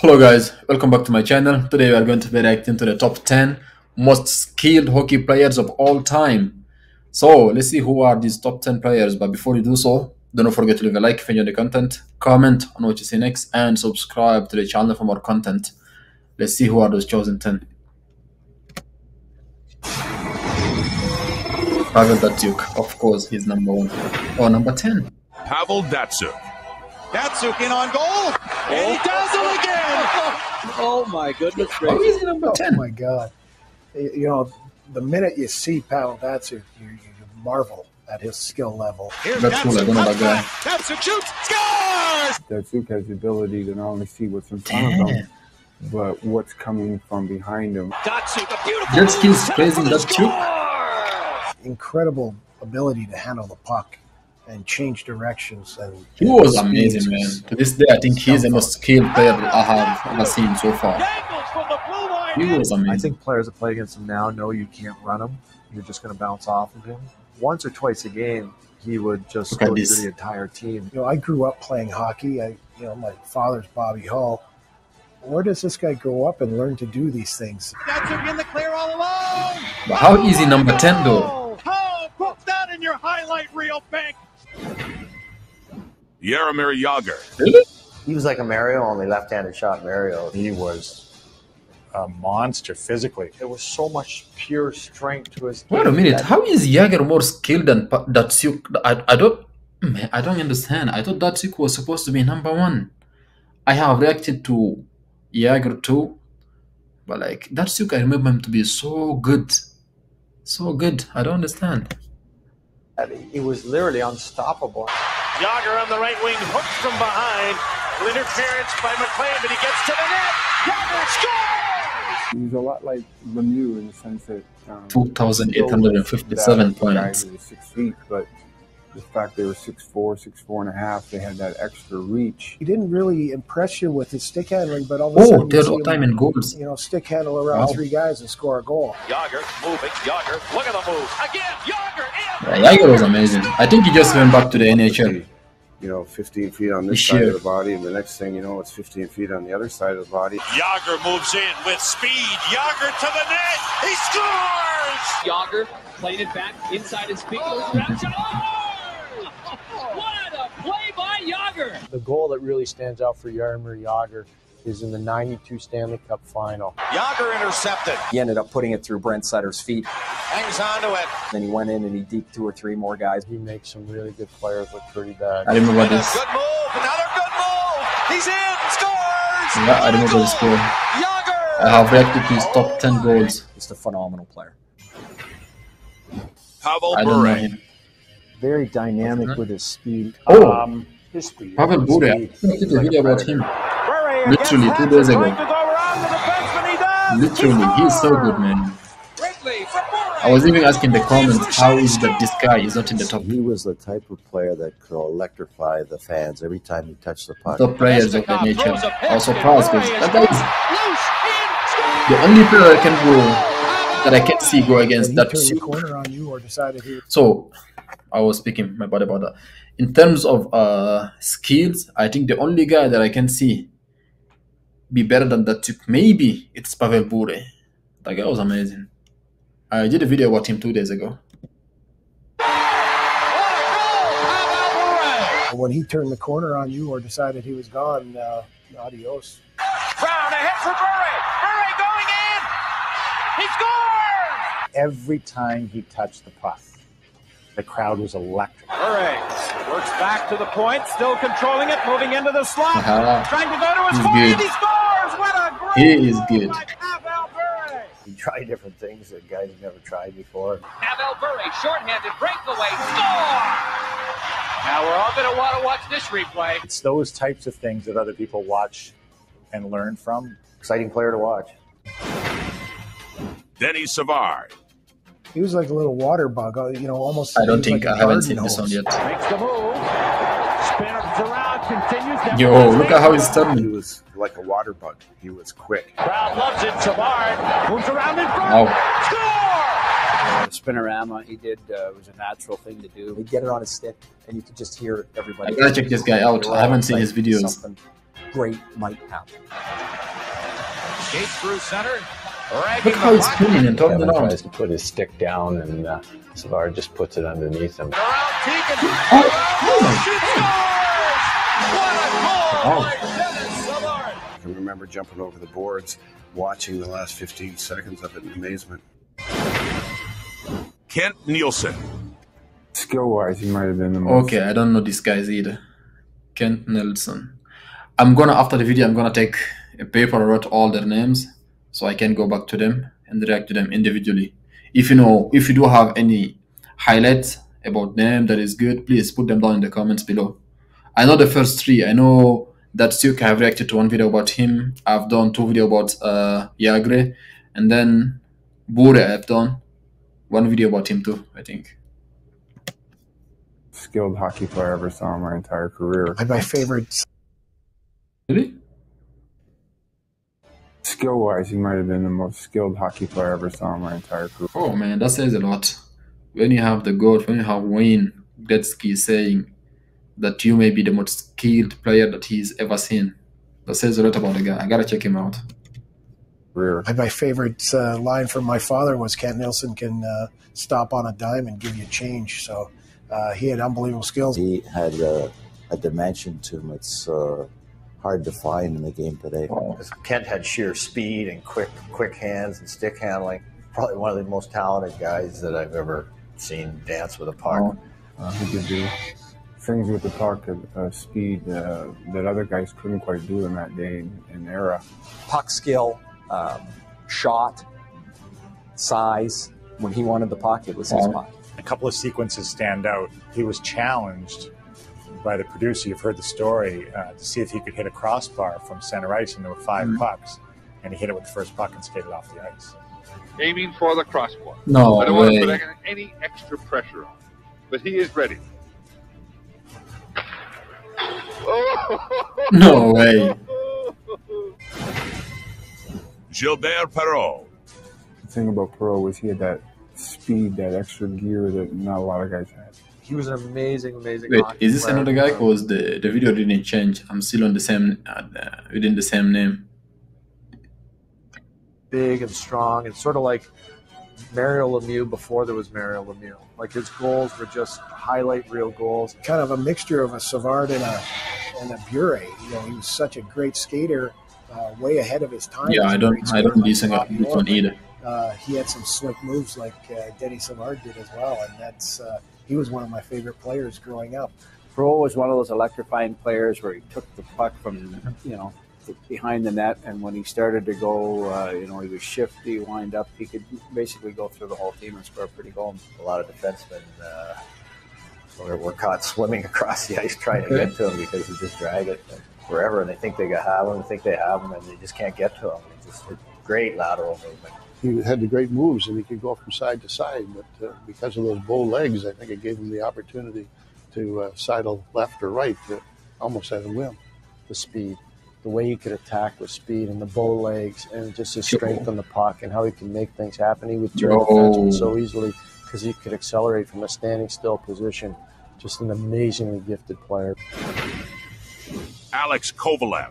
Hello guys, welcome back to my channel. Today we are going to be reacting to the top 10 most skilled hockey players of all time. So let's see who are these top 10 players. But before you do so, don't forget to leave a like if you enjoy the content, comment on what you see next, and subscribe to the channel for more content. Let's see who are those chosen 10. Pavel Datsyuk, of course, he's number 1. Or number 10. Pavel Datsyuk. Datsyuk in on goal, and he does it again! Oh my goodness gracious! Oh my God! You know, the minute you see Pavel Datsyuk, you marvel at his skill level. Here's Datsyuk, Datsyuk shoots, scores! Datsyuk has the ability to not only see what's in front of him, but what's coming from behind him. Datsyuk, a beautiful Gretzky's praising Datsyuk. Incredible ability to handle the puck and change directions, and he was amazing, man. To this day, I think he's the most skilled player I have ever seen so far. He was amazing. I think players that play against him now know you can't run him. You're just going to bounce off of him. Once or twice a game, he would just go through the entire team. You know, I grew up playing hockey. You know, my father's Bobby Hall. Where does this guy grow up and learn to do these things? That's him in the clear all alone. But how easy number 10 though? Oh, put that in your highlight reel, Bank. Jaromir Jagr. Really? He was like a Mario, only left-handed shot Mario. He was a monster physically. There was so much pure strength to his game. Wait a minute, how is Jagr more skilled than Datsyuk? I don't understand. I thought Datsyuk was supposed to be number 1. I have reacted to Jagr too, but like Datsyuk, I remember him to be so good. So good. I don't understand. It was literally unstoppable. Jagr on the right wing, hooked from behind. Interference by McLean, but he gets to the net. Jagr scores! He's a lot like Lemieux in the sense that 2,857 points. They were 6 feet, but the fact they were 6'4", 6'4" and a half, they had that extra reach. He didn't really impress you with his stick handling, but all of a sudden, there's all time in goals. You know, stick handle around three guys and score a goal. Jagr moving, Jagr, look at the move again. Jagr was amazing. I think he just went back to the NHL. You know, 15 feet on this side of the body, and the next thing you know, it's 15 feet on the other side of the body. Jagr moves in with speed. Jagr to the net. He scores. Jagr played it back inside his feet. What a play by Jagr! The goal that really stands out for Jaromir Jagr is in the '92 Stanley Cup Final. Jagr intercepted. He ended up putting it through Brent Sutter's feet. Hangs onto it. Then he went in and he deked 2 or 3 more guys. He makes some really good players look pretty bad. I remember this. Good move, another good move. He's in, scores. Yeah, I remember this goal. Jagr. I have reacted to his top 10 goals. Just a phenomenal player. Pavel Bure. Very dynamic with his speed. Pavel Bure. I did a video about him. Literally 2 days ago. Literally, he's so good, man. I was even asking the comments, how is that this guy is not in the top? He was the type of player that could electrify the fans every time he touched the puck. Top players of the nature. Also proud, because that guy is the only player I can go, that I can see go against that super. So, I was speaking my body about that. In terms of skills, I think the only guy that I can see be better than Datsyuk, maybe it's Pavel Bure. That guy was amazing. I did a video about him 2 days ago. When he turned the corner on you or decided he was gone, adios. Brown ahead for Bure. Bure going in. He scores! Every time he touched the puck, the crowd was electric. Bure works back to the point, still controlling it, moving into the slot, trying to go to his point. He scores! What a great goal by Pavel Bure! He tried different things that guys never tried before. Pavel Bure, shorthanded breakaway, score! Now we're all going to want to watch this replay. It's those types of things that other people watch and learn from. Exciting player to watch. Denis Savard. He was like a little water bug, you know, almost. I don't think like I haven't seen this one yet. Makes the move. Spinner Gerard continues. That look at how he's done. He was like a water bug. He was quick. Crowd loves it. Savard moves around in front. Score! Spinorama. He did. It was a natural thing to do. He'd get it on his stick, and you could just hear everybody. I gotta check this guy out. I haven't seen his videos. great might happen. Skate through center. Look how he's spinning and throwing it on. Tries to put his stick down, and Savard just puts it underneath him. Oh my God. I remember jumping over the boards, watching the last 15 seconds of it in amazement. Kent Nilsson. Skill-wise, he might have been the most... Okay, I don't know these guys either. Kent Nilsson. I'm gonna, after the video, I'm gonna take a paper, write all their names, so I can go back to them and react to them individually. If you know, if you do have any highlights about them that is good, please put them down in the comments below. I know the first three. I know that Datsyuk, I've reacted to one video about him. I've done two videos about Jagr, and then Bure, I've done one video about him too, I think. Skilled hockey player I ever saw in my entire career. My favorite. Really? Skill-wise, he might have been the most skilled hockey player I ever saw in my entire career. Oh man, that says a lot. When you have the GOAT, when you have Wayne Gretzky saying that you may be the most skilled player that he's ever seen, that says a lot about the guy. I gotta check him out. My favorite line from my father was, Kent Nilsson can stop on a dime and give you change. So he had unbelievable skills. He had a dimension to him. It's hard to find in the game today. Wow. Kent had sheer speed and quick hands and stick handling. Probably one of the most talented guys that I've ever seen dance with a puck. Wow. He could do things with the puck at speed that other guys couldn't quite do in that day and era. Puck skill. Shot, size. When he wanted the puck, it was his puck. A couple of sequences stand out. He was challenged by the producer, you've heard the story, to see if he could hit a crossbar from center ice, and there were five pucks, and he hit it with the first puck and skated off the ice. Aiming for the crossbar. No, I don't want to put any extra pressure on him, but he is ready. No way. Gilbert Perreault. The thing about Perreault was he had that speed, that extra gear that not a lot of guys had. He was an amazing, amazing. Wait, is this another guy? Because the video didn't change. I'm still on the same, within the same name. Big and strong, and sort of like Mario Lemieux before there was Mario Lemieux. Like his goals were just highlight reel goals. Kind of a mixture of a Savard and a Bure. You know, he was such a great skater. Way ahead of his time. Yeah, I don't decent like this one either. He had some slick moves like Denis Savard did as well, and that's he was one of my favorite players growing up. Perreault was one of those electrifying players where he took the puck from behind the net, and when he started to go, he was shifty, wind up. He could basically go through the whole team and score pretty goal. A lot of defensemen were caught swimming across the ice trying to get to him because he just dragged it wherever, and they think they have him, and they just can't get to him. It's just a great lateral movement. He had the great moves, and he could go from side to side, but because of those bow legs, I think it gave him the opportunity to sidle left or right, almost at a whim. The speed, the way he could attack with speed, and the bow legs, and just his strength on the puck, and how he could make things happen. He would turn defensemen so easily because he could accelerate from a standing still position. Just an amazingly gifted player. Alex Kovalev.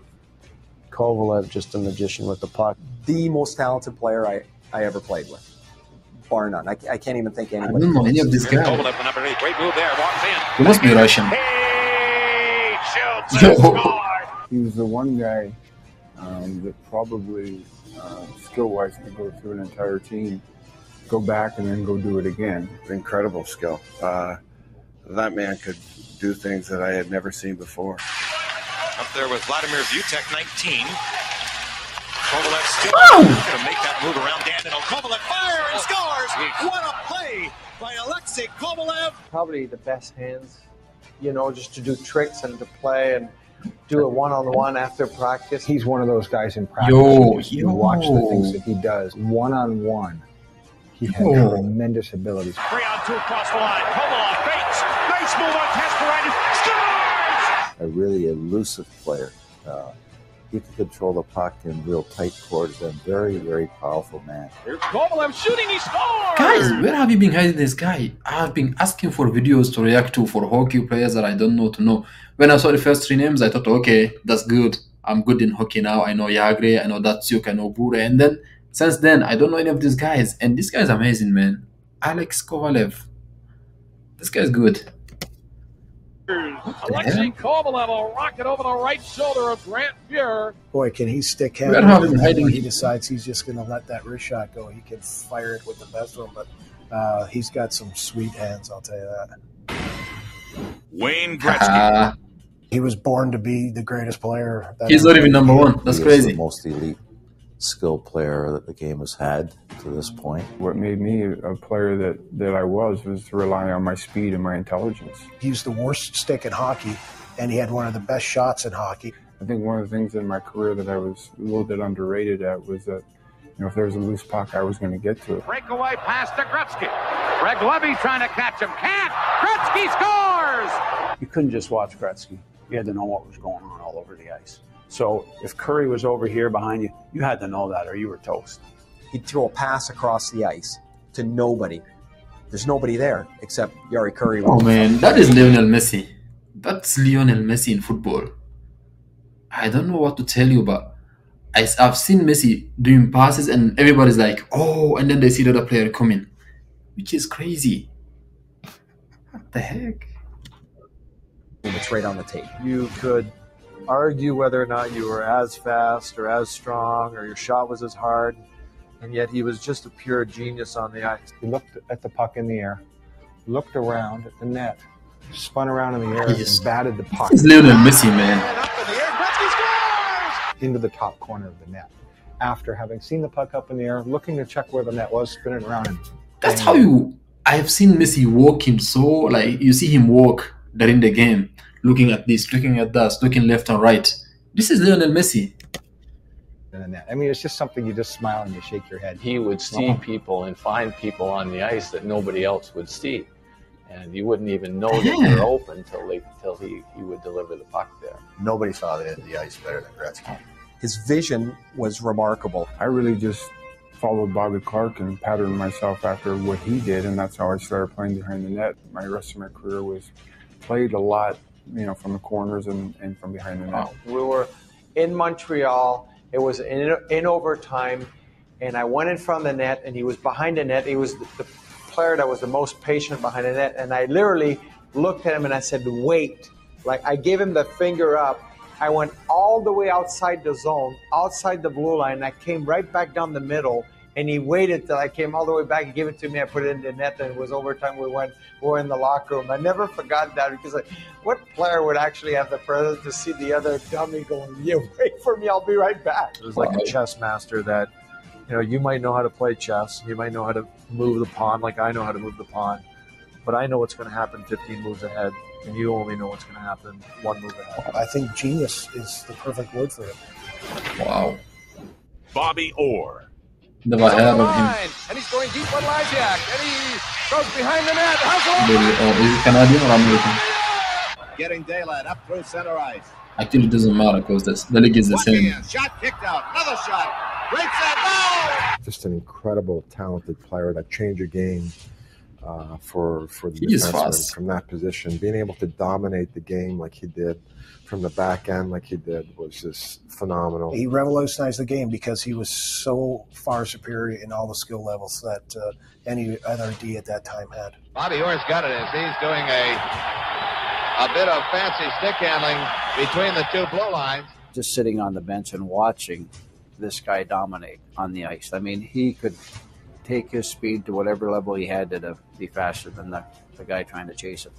Kovalev, just a magician with the puck. The most talented player I ever played with, bar none. I can't even think anybody. I don't know any of these guys. Kovalev, the number 8, great move there, walks in. He must be Russian. He was the one guy that probably, skill-wise, could go through an entire team, go back and then go do it again. Incredible skill. That man could do things that I had never seen before. Up there with Vladimir Vutek, 19. Kovalev still going to make that move around Danilo. Kovalev fire and scores! What a play by Alexei Kovalev! Probably the best hands, just to do tricks and to play and do a one-on-one after practice. He's one of those guys in practice. You watch the things that he does. One-on-one, he had tremendous abilities. 3-on-2 across the line. Kovalev fakes. Nice move on Kasparaitis. Score! A really elusive player. He could control the puck in real tight quarters. A very, very powerful man. Here's Kovalev shooting, he scores! Guys, where have you been hiding this guy? I've been asking for videos to react to for hockey players that I don't know. When I saw the first three names, I thought, okay, that's good. I'm good in hockey now. I know Jagr, I know Datsyuk, I know Bure. And then since then, I don't know any of these guys. And this guy's amazing, man. Alex Kovalev. This guy's good. Alexei Kovalev will rocket over the right shoulder of Grant Fuhr. Boy, can he stick him? He decides he's just going to let that wrist shot go. He can fire it with the best one, but he's got some sweet hands, I'll tell you that. Wayne Gretzky. He was born to be the greatest player. He's not even number one. That's crazy. The most elite skill player that the game has had to this point. What made me a player that I was relying on my speed and my intelligence. He was the worst stick in hockey, and he had one of the best shots in hockey. I think one of the things in my career that I was a little bit underrated at was that, you know, if there was a loose puck, I was going to get to it. Breakaway pass to Gretzky. Greg Levy trying to catch him. Can't! Gretzky scores! You couldn't just watch Gretzky. You had to know what was going on all over the ice. So if Curry was over here behind you, you had to know that or you were toast. He'd throw a pass across the ice to nobody. There's nobody there except Jari Kurri. Oh, man, that is Lionel Messi. That's Lionel Messi in football. I don't know what to tell you, but I've seen Messi doing passes and everybody's like, oh, and then they see the other player coming, which is crazy. What the heck? It's right on the tape. You could argue whether or not you were as fast or as strong or your shot was as hard, and yet he was just a pure genius on the ice. He looked at the puck in the air, looked around at the net, spun around in the air, and batted the puck. He's little Messi, man. Into the top corner of the net. After having seen the puck up in the air, looking to check where the net was, spinning around. And that's how you... I've seen Messi walk him so... Like, you see him walk during the game, looking at this, looking at that, looking left and right. This is Lionel Messi. I mean, it's just something you just smile and you shake your head. He would see people and find people on the ice that nobody else would see. And you wouldn't even know that they were open until he would deliver the puck there. Nobody saw the end of the ice better than Gretzky. His vision was remarkable. I really just followed Bobby Clark and patterned myself after what he did, and that's how I started playing behind the net. My rest of my career was played a lot, you know, from the corners and from behind the net. We were in Montreal. It was in overtime, and I went in front of the net, and he was behind the net. He was the player that was the most patient behind the net, and I literally looked at him, and I said, wait. Like, I gave him the finger up. I went all the way outside the zone, outside the blue line, and I came right back down the middle, and he waited till I came all the way back and gave it to me. I put it in the net, and it was overtime. We were in the locker room. I never forgot that, because what player would actually have the presence to see the other dummy going, yeah, wait for me, I'll be right back. It was like a chess master that, you know, you might know how to play chess. You might know how to move the pawn like I know how to move the pawn. But I know what's going to happen 15 moves ahead, and you only know what's going to happen one move ahead. I think genius is the perfect word for it. Wow. Bobby Orr. Never heard of him. And he's going deep on Lysiak, and he goes behind the net. Is it Canadian or American? Getting daylight up through center ice. Actually, it doesn't matter because the league is the same. Shot kicked out. Another shot. Great set. Just an incredible, talented player that changed a game for the defenseman from that position. Being able to dominate the game like he did, from the back end like he did, was just phenomenal. He revolutionized the game because he was so far superior in all the skill levels that any other D at that time had. Bobby Orr's got it as he's doing a bit of fancy stick handling between the two blue lines. Just sitting on the bench and watching this guy dominate on the ice. I mean, he could take his speed to whatever level he had to be faster than the guy trying to chase him.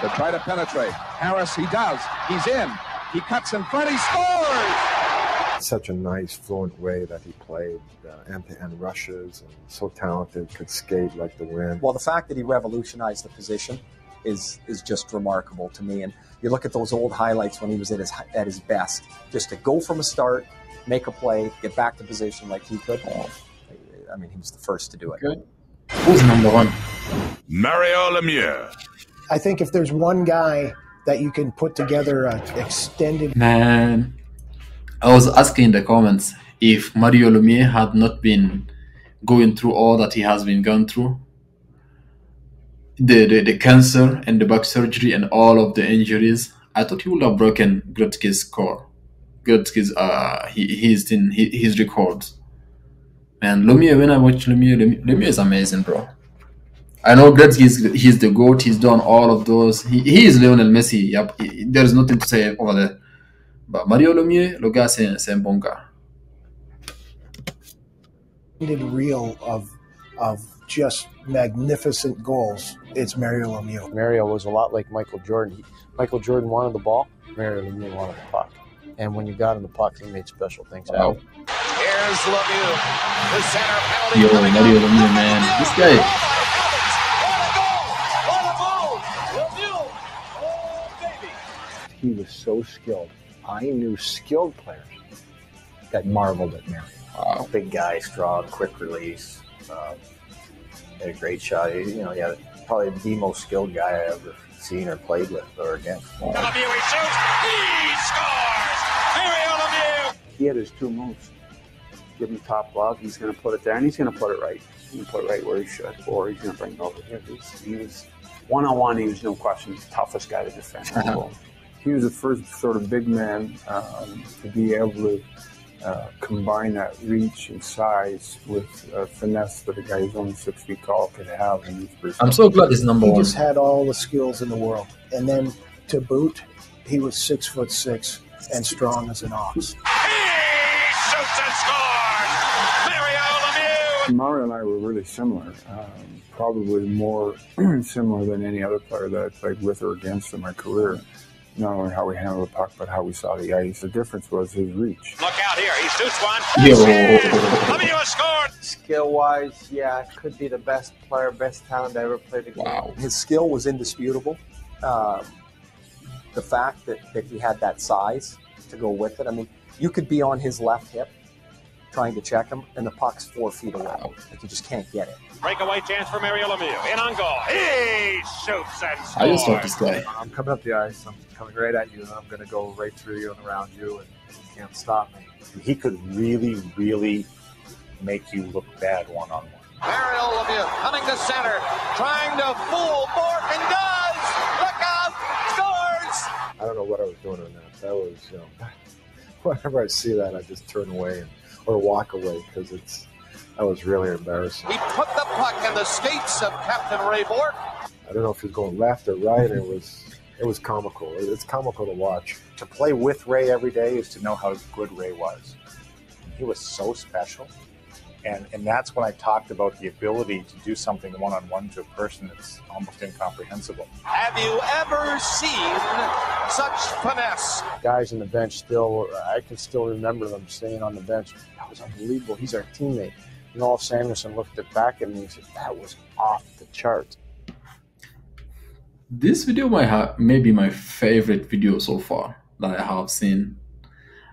To try to penetrate. Harris, he does. He's in. He cuts in front. He scores! Such a nice, fluent way that he played end-to-end rushes, and so talented, could skate like the wind. Well, the fact that he revolutionized the position is just remarkable to me. And you look at those old highlights when he was at his best, just to go from a start, make a play, get back to position like he could. I mean, he was the first to do it. Okay. Who's number one? Mario Lemieux. I think if there's one guy that you can put together an extended... Man, I was asking in the comments if Mario Lemieux had not been going through all that he has been going through. The cancer and the back surgery and all of the injuries. I thought he would have broken Gretzky's core. Gretzky's his records. Man, Lemieux, when I watch Lemieux is amazing, bro. I know Gretzky, he's the GOAT, he's done all of those. He is Lionel Messi, yep. There's nothing to say over there. But Mario Lemieux, le gars, c'est un bon gars. Reel of just magnificent goals, it's Mario Lemieux. Mario was a lot like Michael Jordan. Michael Jordan wanted the ball, Mario Lemieux wanted the puck. And when you got in the puck, he made special things out. Here's Lemieux, the center penalty. Yo, Mario Lemieux, man. This guy. He was so skilled. I knew skilled players that marveled at Mario. Wow. Big guy, strong, quick release. Had a great shot. You know, yeah, probably the most skilled guy I ever seen or played with or against. Wow. Lemieux, he shoots, he scores. Mario Lemieux. He had his two moves. Give him top glove. He's going to put it there, and he's going to put it right. He's going to put it right where he should, or he's going to bring it over here. He was one-on-one. He was no question the toughest guy to defend. He was the first sort of big man to be able to. Combine that reach and size with finesse that a guy who's only 6 feet tall could have. And I'm so glad he's number one. He just had all the skills in the world. And then to boot, he was 6'6" and strong as an ox. He shoots and scores! Mario Lemieux! Mario and I were really similar. Probably more similar than any other player that I played with or against in my career. Not only how we handled the puck, but how we saw the ice. The difference was his reach. Look out here. He shoots one. Lemieux scored. Skill-wise, yeah, could be the best player, best talent I ever played against. Wow. His skill was indisputable. The fact that he had that size to go with it. I mean, you could be on his left hip trying to check him, and the puck's 4 feet away. Wow. Like, you just can't get it. Breakaway chance for Mario Lemieux. In on goal. He shoots and scores. I just love this guy. I'm coming up the ice. I'm coming right at you, and I'm going to go right through you and around you, and you can't stop me. He could really, really make you look bad one-on-one. Mario Lemieux coming to center, trying to fool Bourque, and does! Look out! Scores! I don't know what I was doing on that. That was, you know, whenever I see that, I just turn away and or walk away, because that was really embarrassing. He put the puck in the skates of Captain Ray Bourque. I don't know if he was going left or right. It was comical. It's comical to watch. To play with Ray every day is to know how good Ray was. He was so special, and that's when I talked about the ability to do something one-on-one to a person that's almost incomprehensible. Have you ever seen such finesse? Guys on the bench still, I can still remember them staying on the bench. That was unbelievable. He's our teammate. And Al Sanderson looked back at me and said, that was off the chart. This video may be my favorite video so far that I have seen.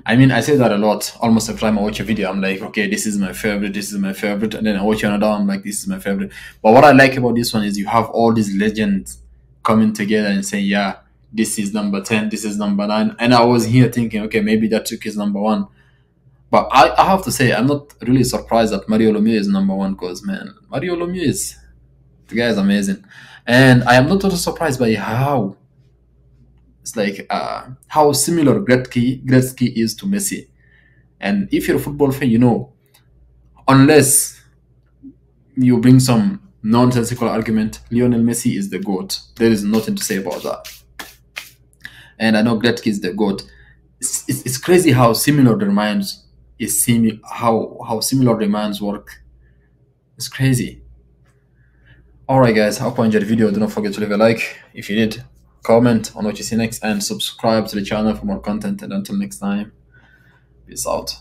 I mean, I say that a lot. Almost every time I watch a video, I'm like, okay, this is my favorite, this is my favorite. And then I watch another, I'm like, this is my favorite. But what I like about this one is you have all these legends coming together and saying, yeah, this is number 10, this is number 9. And I was here thinking, okay, maybe Datsyuk is number 1. But I have to say, I'm not really surprised that Mario Lemieux is number 1 because, man, Mario Lemieux is... The guy is amazing. And I am not also surprised by how... It's like how similar Gretzky is to Messi. And if you're a football fan, you know, unless you bring some nonsensical argument, Lionel Messi is the GOAT. There is nothing to say about that. And I know Gretzky is the GOAT. It's crazy how similar their minds is, how similar their minds work. It's crazy. Alright guys, I hope you enjoyed the video. Do not forget to leave a like if you did. Comment on what you see next and subscribe to the channel for more content, and until next time, peace out.